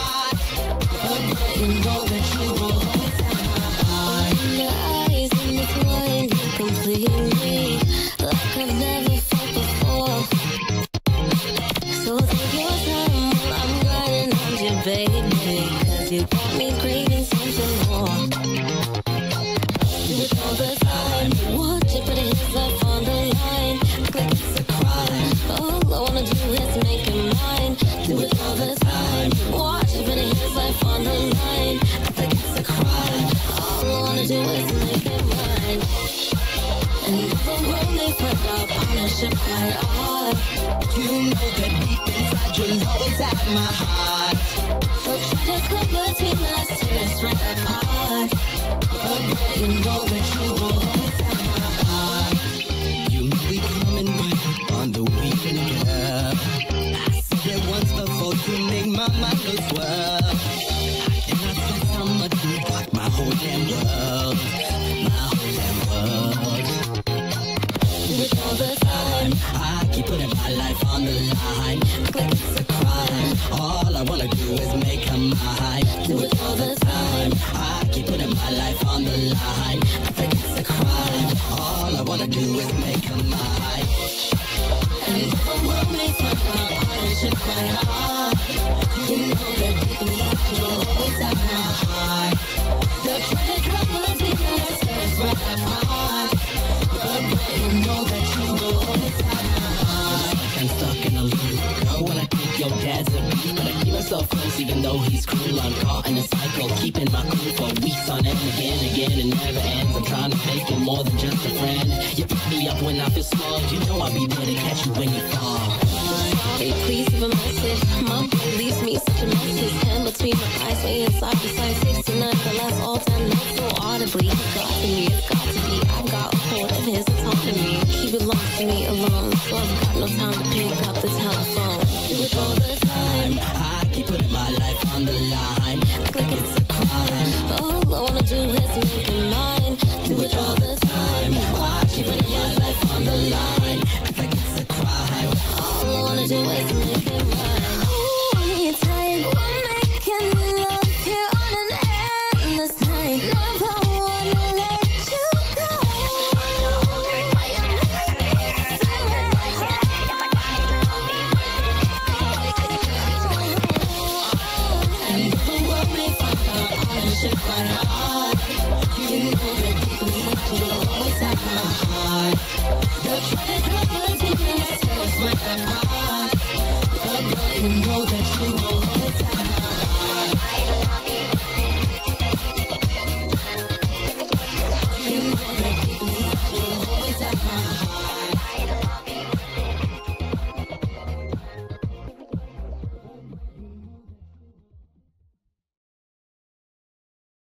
You know that you